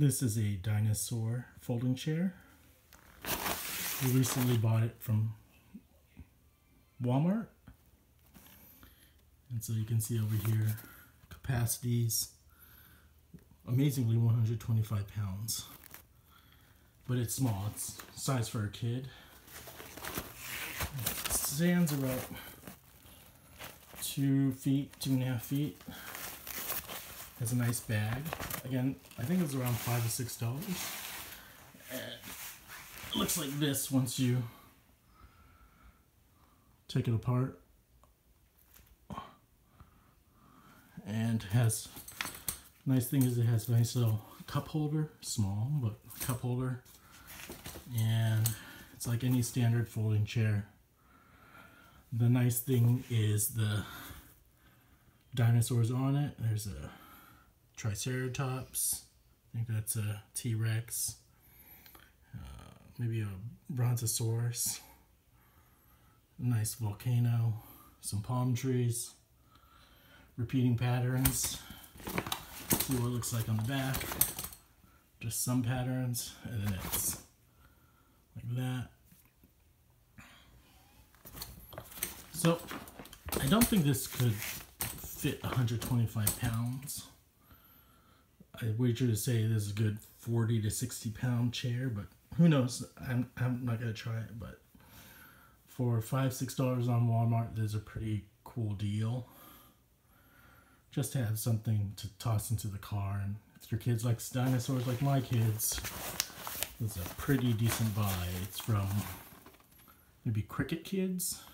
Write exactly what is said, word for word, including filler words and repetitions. This is a dinosaur folding chair. We recently bought it from Walmart. And so you can see over here, capacities, amazingly one hundred twenty-five pounds. But it's small, it's size for a kid. It stands about two feet, two and a half feet. Has a nice bag. Again, I think it's around five or six dollars. And it looks like this once you take it apart. And has nice thing is it has a nice little cup holder, small but cup holder. And it's like any standard folding chair. The nice thing is the dinosaurs on it. There's a Triceratops, I think that's a T-Rex, uh, maybe a Brontosaurus, a nice volcano, some palm trees, repeating patterns. Let's see what it looks like on the back, just some patterns, and then it's like that. So I don't think this could fit one hundred twenty-five pounds. I wager to say this is a good forty to sixty pound chair, but who knows? I'm, I'm not going to try it, but for five dollars, six dollars on Walmart, there's a pretty cool deal. Just to have something to toss into the car, and if your kids like dinosaurs like my kids, it's a pretty decent buy. It's from maybe Crckt Kids.